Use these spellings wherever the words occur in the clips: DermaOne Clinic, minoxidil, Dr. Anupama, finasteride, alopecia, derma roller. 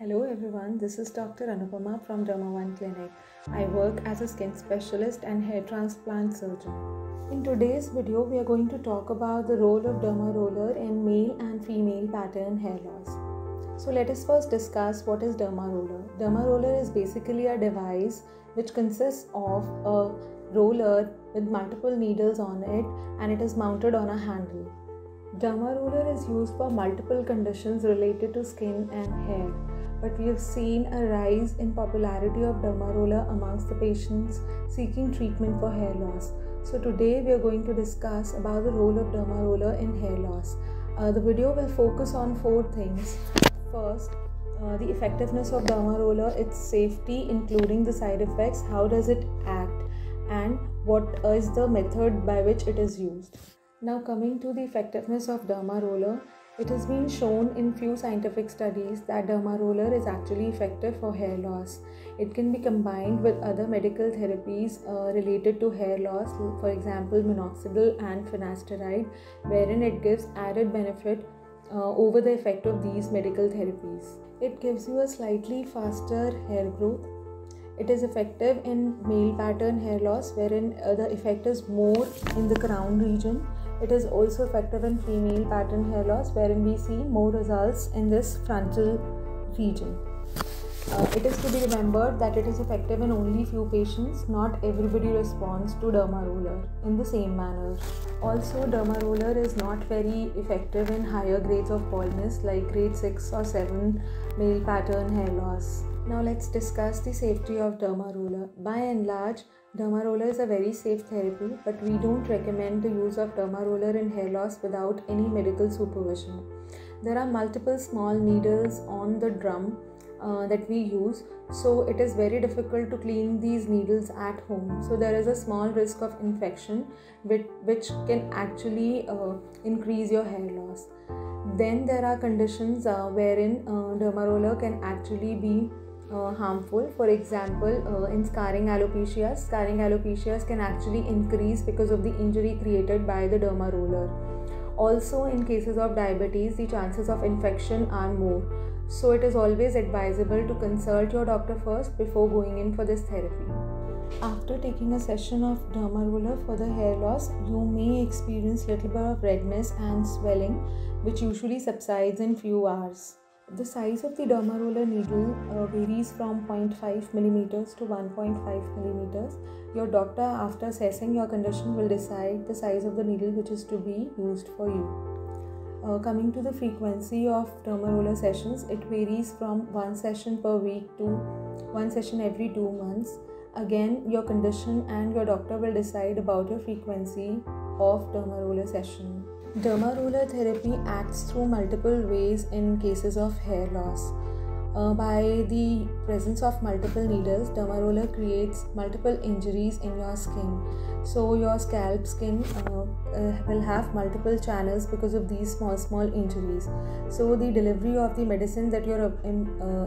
Hello everyone, this is Dr. Anupama from DermaOne Clinic. I work as a skin specialist and hair transplant surgeon. In today's video, we are going to talk about the role of derma roller in male and female pattern hair loss. So let us first discuss what is derma roller. Derma roller is basically a device which consists of a roller with multiple needles on it, and it is mounted on a handle. Derma roller is used for multiple conditions related to skin and hair, but we have seen a rise in popularity of derma roller amongst the patients seeking treatment for hair loss. So today we are going to discuss about the role of derma roller in hair loss. The video will focus on four things. First, the effectiveness of derma roller, its safety including the side effects, how does it act, and what is the method by which it is used. Now coming to the effectiveness of derma roller, it has been shown in few scientific studies that derma roller is actually effective for hair loss. It can be combined with other medical therapies related to hair loss, for example minoxidil and finasteride, wherein it gives added benefit over the effect of these medical therapies. It gives you a slightly faster hair growth. It is effective in male pattern hair loss, wherein the effect is more in the crown region. It is also effective in female pattern hair loss, wherein we see more results in this frontal region. It is to be remembered that it is effective in only few patients. Not everybody responds to derma roller in the same manner. Also, derma roller is not very effective in higher grades of baldness like grade 6 or 7 male pattern hair loss. Now let's discuss the safety of derma roller. By and large, derma roller is a very safe therapy, but we don't recommend the use of derma roller in hair loss without any medical supervision. There are multiple small needles on the drum that we use, so it is very difficult to clean these needles at home. So there is a small risk of infection which can actually increase your hair loss. Then there are conditions wherein derma roller can actually be harmful. For example, in scarring alopecias can actually increase because of the injury created by the derma roller. Also, in cases of diabetes, the chances of infection are more. So it is always advisable to consult your doctor first before going in for this therapy. After taking a session of derma roller for the hair loss, you may experience little bit of redness and swelling, which usually subsides in few hours. The size of the derma roller needle varies from 0.5 millimeters to 1.5 millimeters. Your doctor, after assessing your condition, will decide the size of the needle which is to be used for you. Coming to the frequency of derma roller sessions, it varies from one session per week to one session every 2 months. Again, your condition and your doctor will decide about your frequency of derma roller session. Derma roller therapy acts through multiple ways in cases of hair loss. By the presence of multiple needles, derma roller creates multiple injuries in your skin. So your scalp skin will have multiple channels because of these small injuries. So the delivery of the medicine that you're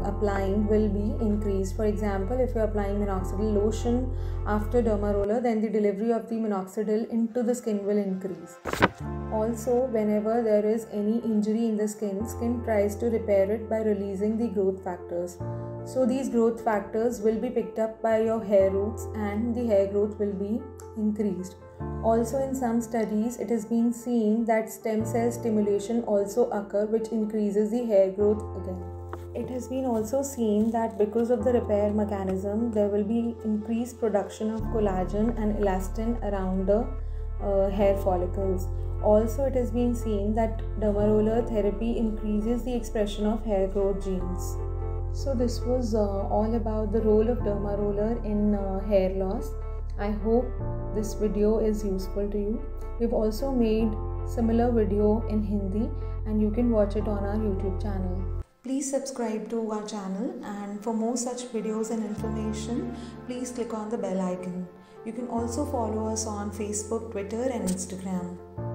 applying will be increased. For example, if you're applying minoxidil lotion after derma roller, then the delivery of the minoxidil into the skin will increase. Also, whenever there is any injury in the skin tries to repair it by releasing the growth factors. So these growth factors will be picked up by your hair roots and the hair growth will be increased. Also, in some studies, it has been seen that stem cell stimulation also occurs, which increases the hair growth again. It has been also seen that because of the repair mechanism, there will be increased production of collagen and elastin around the hair follicles. Also, it has been seen that derma roller therapy increases the expression of hair growth genes. So this was all about the role of derma roller in hair loss. I hope this video is useful to you. We've also made similar video in Hindi and you can watch it on our YouTube channel. Please subscribe to our channel, and for more such videos and information, please click on the bell icon. You can also follow us on Facebook, Twitter and Instagram.